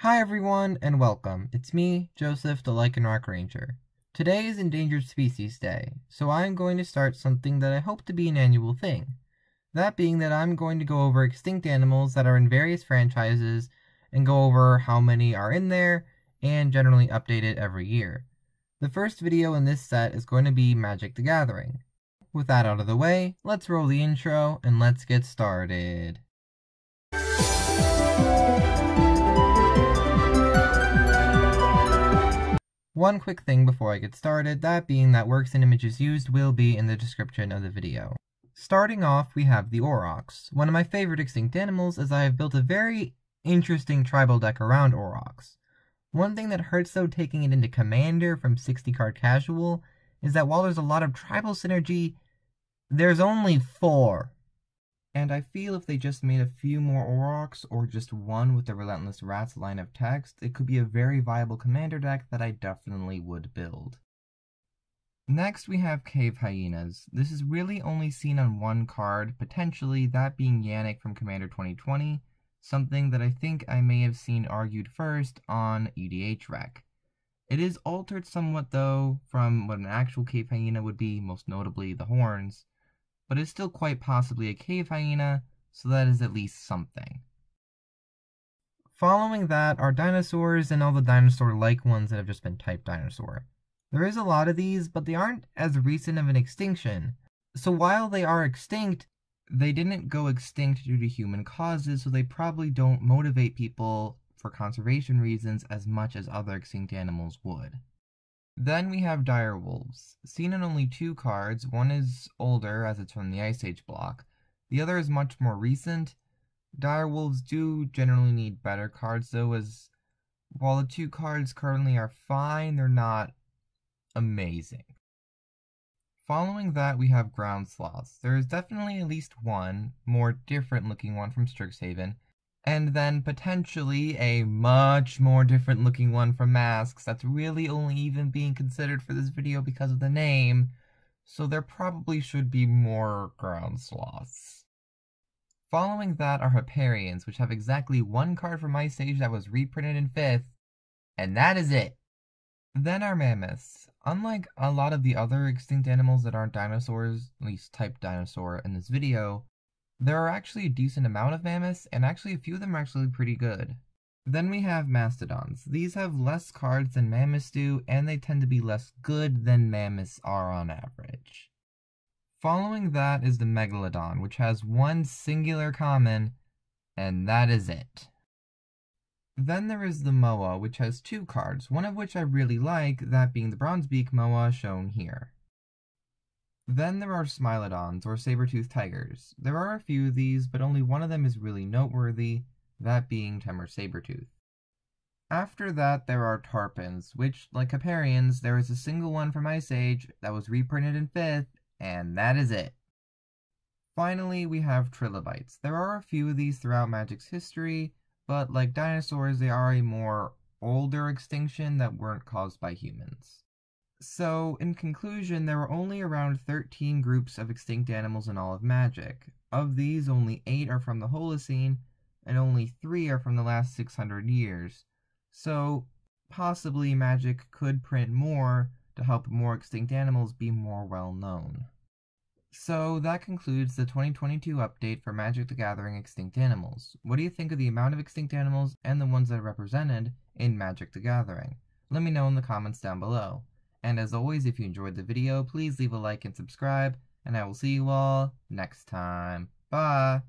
Hi everyone and welcome, it's me, Joseph the Lycanroc Ranger. Today is Endangered Species Day, so I am going to start something that I hope to be an annual thing. That being that I'm going to go over extinct animals that are in various franchises and go over how many are in there and generally update it every year. The first video in this set is going to be Magic: The Gathering. With that out of the way, let's roll the intro and let's get started. One quick thing before I get started, that being that works and images used will be in the description of the video. Starting off, we have the Aurochs, one of my favorite extinct animals, as I have built a very interesting tribal deck around Aurochs. One thing that hurts though taking it into Commander from 60 card casual is that while there's a lot of tribal synergy, there's only 4. And I feel if they just made a few more Aurochs, or just one with the Relentless Rats line of text, it could be a very viable commander deck that I definitely would build. Next we have Cave Hyenas. This is really only seen on one card, potentially, that being Yannick from Commander 2020, something that I think I may have seen argued first on EDH Rec. It is altered somewhat though from what an actual Cave Hyena would be, most notably the horns, but it's still quite possibly a cave hyena, so that is at least something. Following that are dinosaurs and all the dinosaur-like ones that have just been typed dinosaur. There is a lot of these, but they aren't as recent of an extinction, so while they are extinct, they didn't go extinct due to human causes, so they probably don't motivate people for conservation reasons as much as other extinct animals would. Then we have Dire Wolves, seen in only 2 cards. One is older, as it's from the Ice Age block. The other is much more recent. Dire Wolves do generally need better cards though, as while the 2 cards currently are fine, they're not amazing. Following that we have Ground Sloths. There is definitely at least one more different looking one from Strixhaven, and then potentially a much more different looking one from Masks that's really only even being considered for this video because of the name, so there probably should be more Ground Sloths. Following that are Hipparions, which have exactly 1 card from Ice Age that was reprinted in 5th, and that is it. Then are Mammoths. Unlike a lot of the other extinct animals that aren't dinosaurs, at least type dinosaur in this video, there are actually a decent amount of mammoths, and actually a few of them are actually pretty good. Then we have Mastodons. These have less cards than mammoths do, and they tend to be less good than mammoths are on average. Following that is the Megalodon, which has 1 singular common, and that is it. Then there is the Moa, which has 2 cards, one of which I really like, that being the Bronzebeak Moa shown here. Then there are Smilodons, or Sabertooth Tigers. There are a few of these, but only one of them is really noteworthy, that being Temur Sabertooth. After that there are Tarpans, which, like Hipparions, there is a single one from Ice Age that was reprinted in 5th, and that is it. Finally we have Trilobites. There are a few of these throughout Magic's history, but like dinosaurs they are a more older extinction that weren't caused by humans. So, in conclusion, there were only around 13 groups of extinct animals in all of Magic. Of these, only 8 are from the Holocene, and only 3 are from the last 600 years. So, possibly Magic could print more to help more extinct animals be more well known. So, that concludes the 2022 update for Magic: The Gathering Extinct Animals. What do you think of the amount of extinct animals and the ones that are represented in Magic: The Gathering? Let me know in the comments down below. And as always, if you enjoyed the video, please leave a like and subscribe, and I will see you all next time. Bye!